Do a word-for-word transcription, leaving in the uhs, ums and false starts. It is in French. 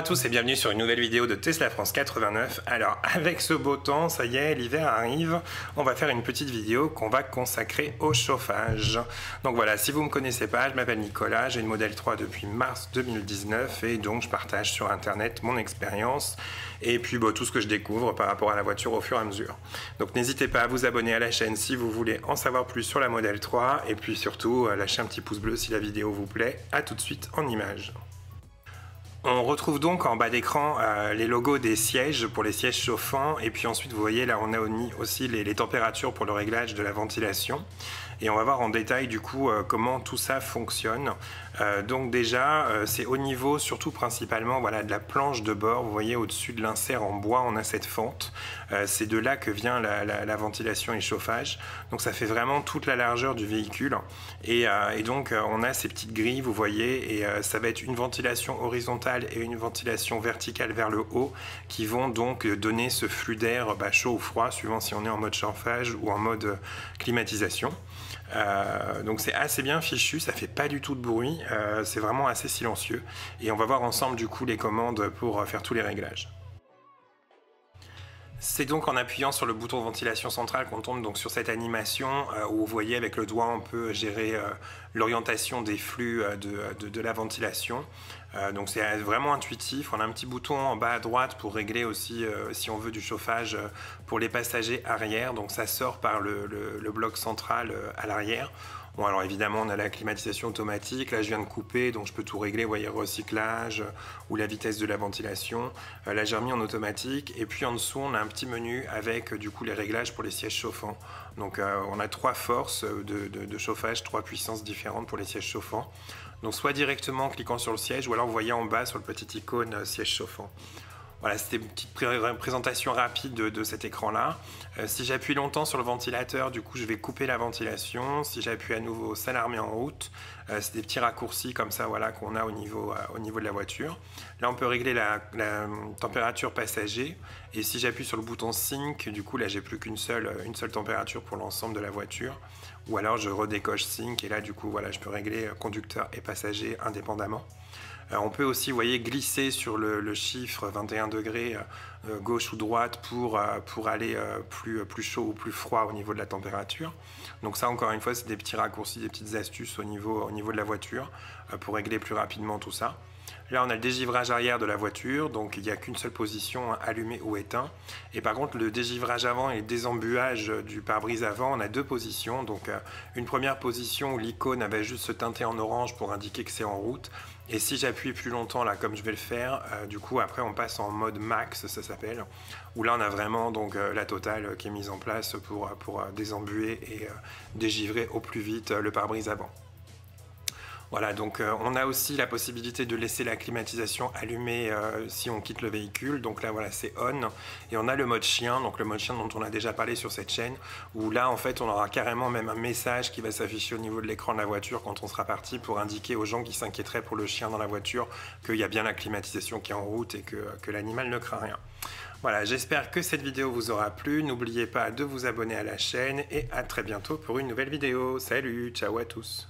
à tous et bienvenue sur une nouvelle vidéo de Tesla France quatre-vingt-neuf. Alors avec ce beau temps, ça y est, l'hiver arrive, on va faire une petite vidéo qu'on va consacrer au chauffage. Donc voilà, si vous ne me connaissez pas, je m'appelle Nicolas, j'ai une Model trois depuis mars deux mille dix-neuf et donc je partage sur internet mon expérience et puis bon, tout ce que je découvre par rapport à la voiture au fur et à mesure. Donc n'hésitez pas à vous abonner à la chaîne si vous voulez en savoir plus sur la Model trois et puis surtout lâchez un petit pouce bleu si la vidéo vous plaît. A tout de suite en images. On retrouve donc en bas d'écran euh, les logos des sièges pour les sièges chauffants et puis ensuite vous voyez là on a aussi les, les températures pour le réglage de la ventilation et on va voir en détail du coup euh, comment tout ça fonctionne. Euh, donc déjà euh, c'est au niveau surtout principalement voilà, de la planche de bord, vous voyez au-dessus de l'insert en bois on a cette fente, euh, c'est de là que vient la, la, la ventilation et le chauffage, donc ça fait vraiment toute la largeur du véhicule et, euh, et donc euh, on a ces petites grilles vous voyez et euh, ça va être une ventilation horizontale et une ventilation verticale vers le haut qui vont donc donner ce flux d'air bah, chaud ou froid suivant si on est en mode chauffage ou en mode climatisation. Euh, donc c'est assez bien fichu, ça fait pas du tout de bruit, euh, c'est vraiment assez silencieux et on va voir ensemble du coup les commandes pour faire tous les réglages. C'est donc en appuyant sur le bouton ventilation centrale qu'on tombe donc sur cette animation euh, où vous voyez avec le doigt on peut gérer euh, l'orientation des flux euh, de, de, de la ventilation. Euh, donc c'est vraiment intuitif, on a un petit bouton en bas à droite pour régler aussi euh, si on veut du chauffage euh, pour les passagers arrière, donc ça sort par le, le, le bloc central euh, à l'arrière. Bon, alors évidemment, on a la climatisation automatique. Là, je viens de couper, donc je peux tout régler. Vous voyez, recyclage ou la vitesse de la ventilation. Euh, là, j'ai remis en automatique. Et puis en dessous, on a un petit menu avec du coup les réglages pour les sièges chauffants. Donc, euh, on a trois forces de, de, de chauffage, trois puissances différentes pour les sièges chauffants. Donc, soit directement en cliquant sur le siège, ou alors vous voyez en bas sur le petit icône euh, siège chauffant. Voilà, c'était une petite pré présentation rapide de, de cet écran-là. Euh, si j'appuie longtemps sur le ventilateur, du coup, je vais couper la ventilation. Si j'appuie à nouveau, ça la remet en route. Euh, c'est des petits raccourcis comme ça voilà, qu'on a au niveau, euh, au niveau de la voiture. Là, on peut régler la, la température passager. Et si j'appuie sur le bouton Sync, du coup, là, j'ai plus qu'une seule, une seule température pour l'ensemble de la voiture. Ou alors, je redécoche Sync. Et là, du coup, voilà, je peux régler conducteur et passager indépendamment. On peut aussi, vous voyez, glisser sur le, le chiffre vingt et un degrés euh, gauche ou droite pour, euh, pour aller euh, plus, plus chaud ou plus froid au niveau de la température. Donc ça, encore une fois, c'est des petits raccourcis, des petites astuces au niveau, au niveau de la voiture euh, pour régler plus rapidement tout ça. Là, on a le dégivrage arrière de la voiture, donc il n'y a qu'une seule position, allumé ou éteint. Et par contre, le dégivrage avant et le désembuage du pare-brise avant, on a deux positions. Donc une première position où l'icône va juste se teinter en orange pour indiquer que c'est en route. Et si j'appuie plus longtemps, là, comme je vais le faire, euh, du coup, après, on passe en mode max, ça s'appelle, où là, on a vraiment donc la totale qui est mise en place pour, pour désembuer et euh, dégivrer au plus vite le pare-brise avant. Voilà, donc euh, on a aussi la possibilité de laisser la climatisation allumée euh, si on quitte le véhicule. Donc là, voilà, c'est on. Et on a le mode chien, donc le mode chien dont on a déjà parlé sur cette chaîne, où là, en fait, on aura carrément même un message qui va s'afficher au niveau de l'écran de la voiture quand on sera parti pour indiquer aux gens qui s'inquiéteraient pour le chien dans la voiture qu'il y a bien la climatisation qui est en route et que, que l'animal ne craint rien. Voilà, j'espère que cette vidéo vous aura plu. N'oubliez pas de vous abonner à la chaîne et à très bientôt pour une nouvelle vidéo. Salut, ciao à tous.